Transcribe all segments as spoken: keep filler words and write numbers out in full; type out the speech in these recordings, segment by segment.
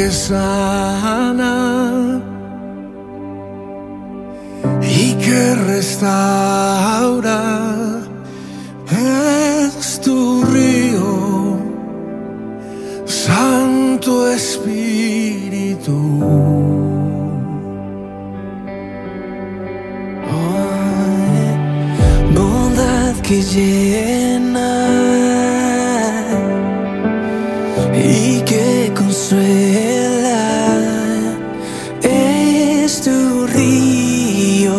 que sana y que restaura, es tu río, Santo Espíritu. Que llena y que consuela, es tu río,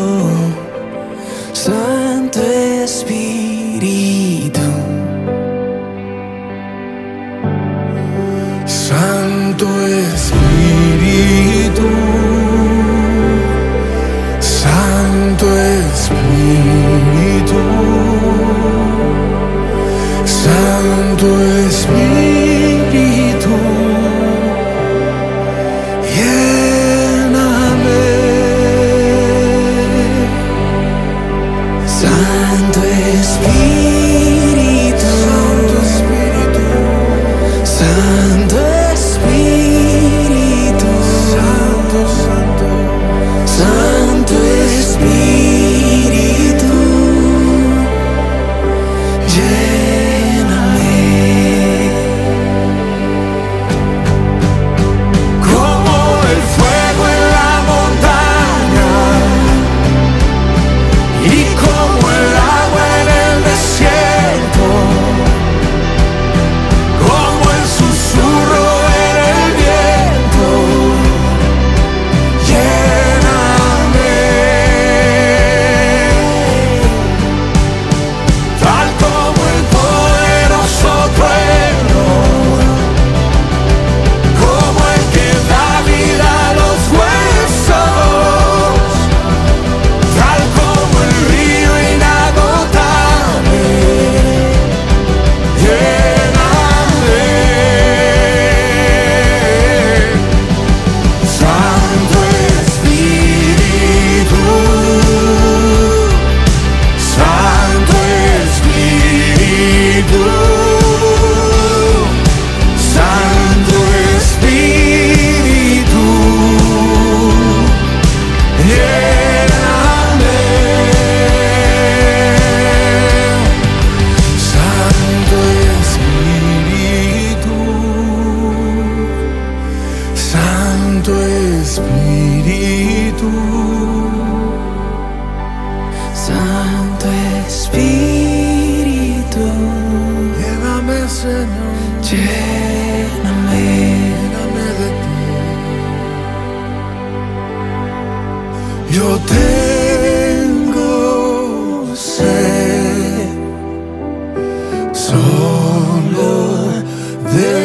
Santo Espíritu. Santo Espíritu, Santo Espíritu, Santo Espíritu, lléname. Santo Espíritu, Santo Espíritu, Santo Espíritu, Santo, Santo, Santo Espíritu, lléname. Santo Espíritu, lléname, Señor, lléname, lléname de ti. Yo tengo sed solo de ti.